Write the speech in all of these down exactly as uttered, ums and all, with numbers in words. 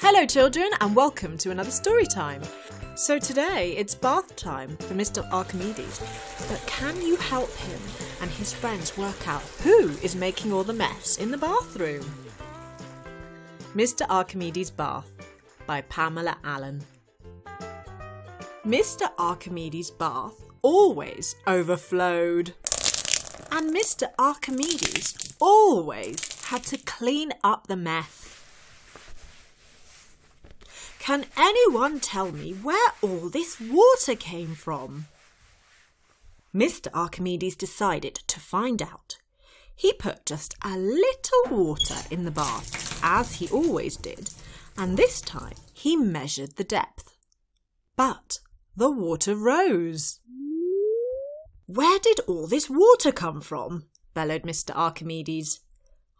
Hello children and welcome to another story time. So today it's bath time for Mister Archimedes, but can you help him and his friends work out who is making all the mess in the bathroom? Mister Archimedes' Bath by Pamela Allen. Mister Archimedes' bath always overflowed, and Mister Archimedes always had to clean up the mess. Can anyone tell me where all this water came from? Mister Archimedes decided to find out. He put just a little water in the bath, as he always did, and this time he measured the depth. But the water rose. "Where did all this water come from?" bellowed Mister Archimedes.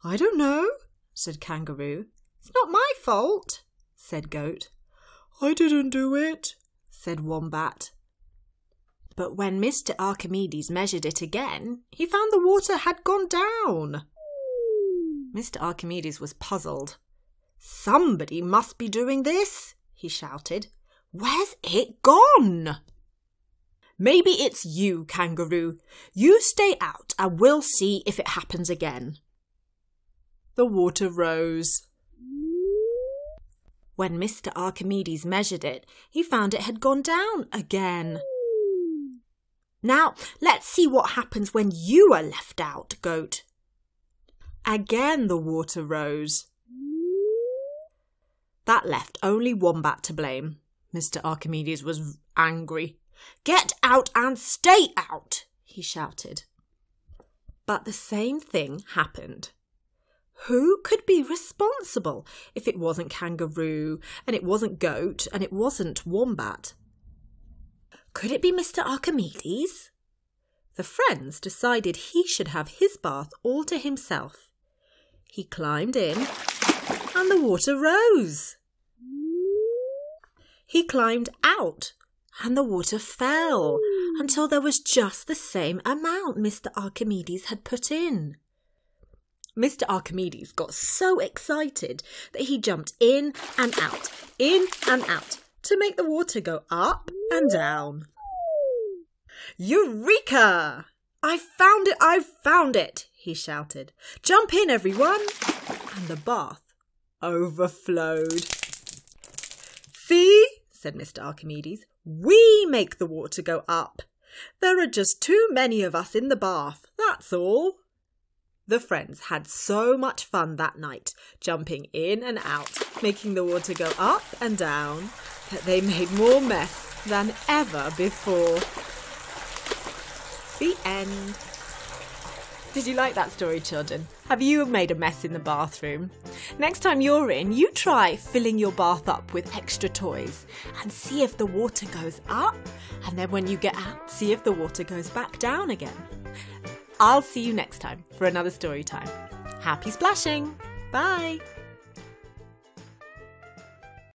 "I don't know," said Kangaroo. "It's not my fault," said Goat. "I didn't do it," said Wombat. But when Mister Archimedes measured it again, he found the water had gone down. Mister Archimedes was puzzled. "Somebody must be doing this," he shouted. "Where's it gone?" "Maybe it's you, Kangaroo. You stay out and we'll see if it happens again." The water rose. When Mister Archimedes measured it, he found it had gone down again. "Now, let's see what happens when you are left out, Goat." Again the water rose. That left only Wombat to blame. Mister Archimedes was angry. "Get out and stay out," he shouted. But the same thing happened. Who could be responsible if it wasn't Kangaroo, and it wasn't Goat, and it wasn't Wombat? Could it be Mister Archimedes? The friends decided he should have his bath all to himself. He climbed in, and the water rose. He climbed out, and the water fell, until there was just the same amount Mister Archimedes had put in. Mister Archimedes got so excited that he jumped in and out, in and out, to make the water go up and down. "Eureka! I found it, I found it!" he shouted. "Jump in, everyone!" And the bath overflowed. "See," said Mister Archimedes, "we make the water go up. There are just too many of us in the bath, that's all." The friends had so much fun that night, jumping in and out, making the water go up and down, that they made more mess than ever before. The end. Did you like that story, children? Have you made a mess in the bathroom? Next time you're in, you try filling your bath up with extra toys and see if the water goes up, and then when you get out, see if the water goes back down again. I'll see you next time for another story time. Happy splashing! Bye!